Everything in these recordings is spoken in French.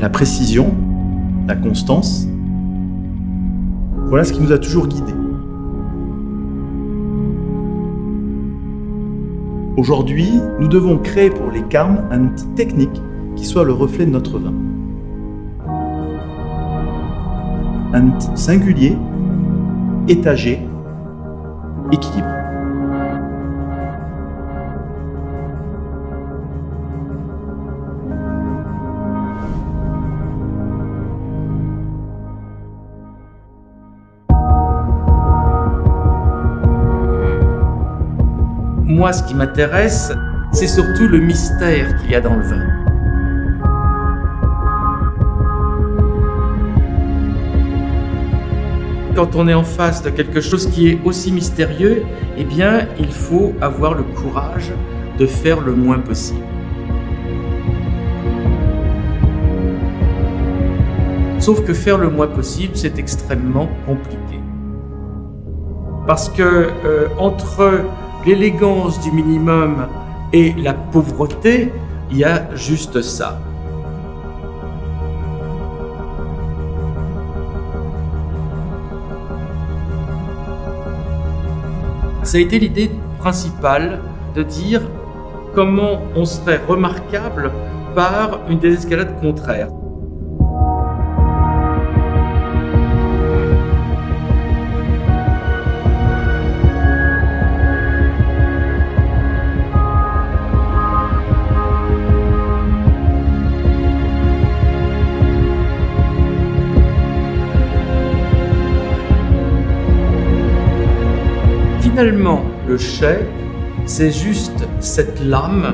La précision, la constance, voilà ce qui nous a toujours guidés. Aujourd'hui, nous devons créer pour les Carmes un outil technique qui soit le reflet de notre vin. Un outil singulier, étagé, équilibré. Moi, ce qui m'intéresse, c'est surtout le mystère qu'il y a dans le vin. Quand on est en face de quelque chose qui est aussi mystérieux, eh bien, il faut avoir le courage de faire le moins possible. Sauf que faire le moins possible, c'est extrêmement compliqué. Parce que entre l'élégance du minimum et la pauvreté, il y a juste ça. Ça a été l'idée principale de dire comment on serait remarquable par une désescalade contraire. Finalement, le chai, c'est juste cette lame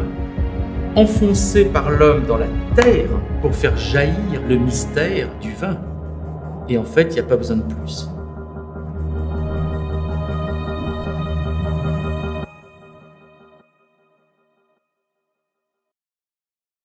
enfoncée par l'homme dans la terre pour faire jaillir le mystère du vin. Et en fait, il n'y a pas besoin de plus.